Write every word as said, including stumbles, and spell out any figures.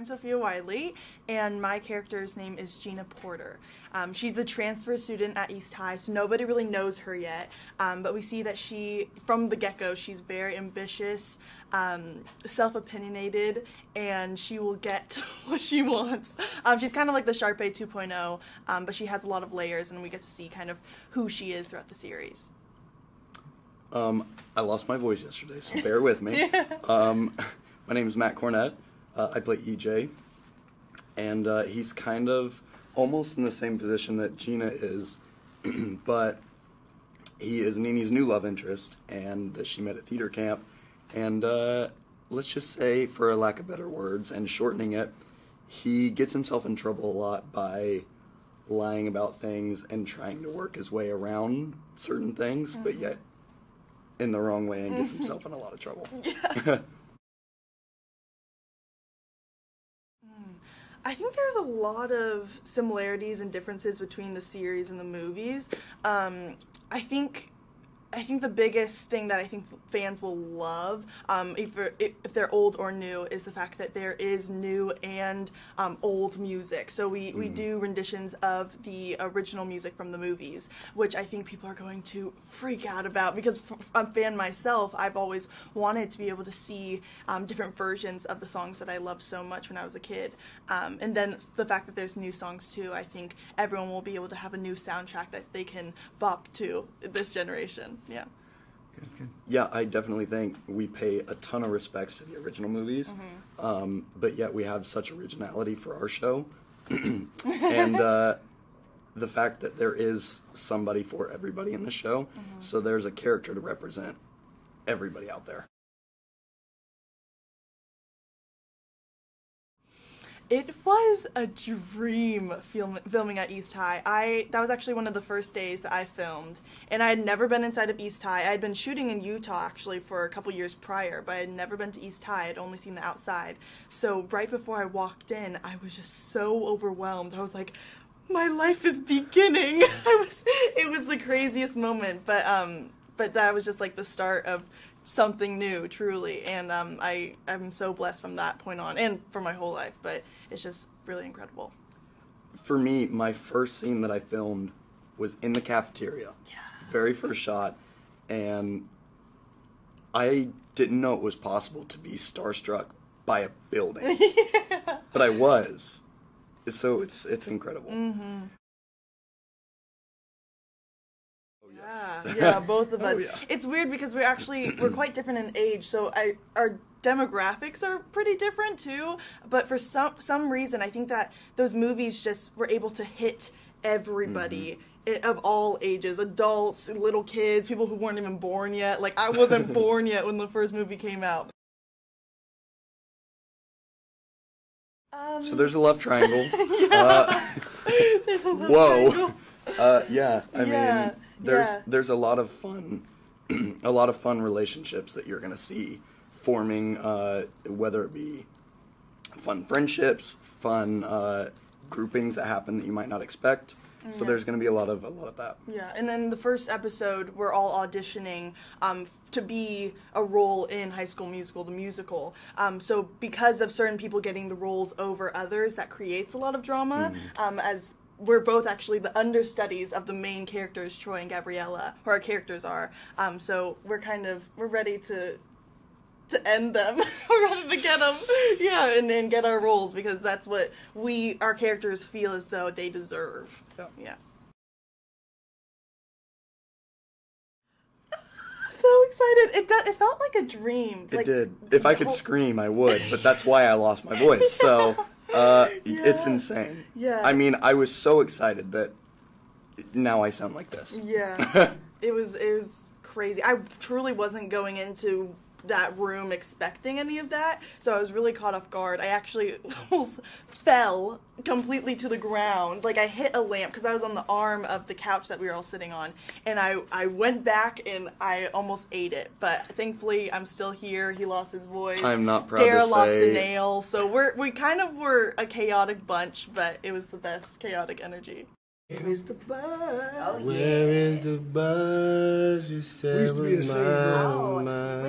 I'm Sofia Wylie, and my character's name is Gina Porter. Um, she's the transfer student at East High, so nobody really knows her yet, um, but we see that she, from the get-go, she's very ambitious, um, self-opinionated, and she will get what she wants. Um, she's kind of like the Sharpay two point oh, um, but she has a lot of layers, and we get to see kind of who she is throughout the series. Um, I lost my voice yesterday, so bear with me. Yeah. um, my name is Matt Cornett. Uh, I play E J, and uh, he's kind of almost in the same position that Gina is, but he is Nene's new love interest, and that she met at theater camp, and uh, let's just say, for a lack of better words, and shortening it, he gets himself in trouble a lot by lying about things and trying to work his way around certain things, mm-hmm. but yet in the wrong way, and gets himself in a lot of trouble. Yeah. I think there's a lot of similarities and differences between the series and the movies. Um, I think I think the biggest thing that I think fans will love, um, if, if they're old or new, is the fact that there is new and um, old music. So we, mm. we do renditions of the original music from the movies, which I think people are going to freak out about, because I'm a fan myself. I've always wanted to be able to see um, different versions of the songs that I loved so much when I was a kid. Um, and then the fact that there's new songs too, I think everyone will be able to have a new soundtrack that they can bop to this generation. Yeah. Good, good. Yeah, I definitely think we pay a ton of respects to the original movies, mm-hmm. um, but yet we have such originality for our show. And uh, the fact that there is somebody for everybody in the show, mm-hmm. so there's a character to represent everybody out there. It was a dream film, filming at East High. I that was actually one of the first days that I filmed, and I had never been inside of East High. I had been shooting in Utah actually for a couple years prior, but I had never been to East High. I'd only seen the outside. So right before I walked in, I was just so overwhelmed. I was like, my life is beginning. I was it was the craziest moment, but um but that was just like the start of something new, truly, and um, I, I'm so blessed from that point on, and for my whole life, but it's just really incredible. For me, my first scene that I filmed was in the cafeteria. Yeah. Very first shot, and I didn't know it was possible to be starstruck by a building. Yeah. But I was, so it's, it's incredible. Mm-hmm. Yeah, yeah, both of us. Oh, yeah. It's weird because we're actually, we're quite different in age, so I, our demographics are pretty different too, but for some, some reason, I think that those movies just were able to hit everybody, mm-hmm. of all ages, adults, little kids, people who weren't even born yet. Like, I wasn't born yet when the first movie came out. Um, so there's a love triangle. Yeah, uh, there's a love whoa. triangle. Uh, yeah, I yeah. mean... There's yeah. there's a lot of fun, a lot of fun relationships that you're gonna see forming, uh, whether it be fun friendships, fun uh, groupings that happen that you might not expect. Yeah. So there's gonna be a lot of a lot of that. Yeah, and then the first episode, we're all auditioning um, to be a role in High School Musical: The Musical. Um, so because of certain people getting the roles over others, that creates a lot of drama. Mm. Um, as We're both actually the understudies of the main characters, Troy and Gabriella, who our characters are. Um, so we're kind of, we're ready to to end them. We're ready to get them, yeah, and, and get our roles, because that's what we, our characters, feel as though they deserve. Yeah. Yeah. So excited. It, do, it felt like a dream. It like, did. If I could whole... scream, I would, but that's why I lost my voice, so... Uh, yeah. It's insane. Yeah. I mean, I was so excited that now I sound like this. Yeah. It was, it was crazy. I truly wasn't going into that room expecting any of that, so I was really caught off guard. I actually almost fell completely to the ground. Like, I hit a lamp, because I was on the arm of the couch that we were all sitting on, and I, I went back and I almost ate it, but thankfully I'm still here. He lost his voice. I'm not proud Dara to say. Dara lost a nail, so we're, we kind of were a chaotic bunch, but it was the best chaotic energy. Where is the buzz? Oh, yeah. Where is the buzz you said was mine?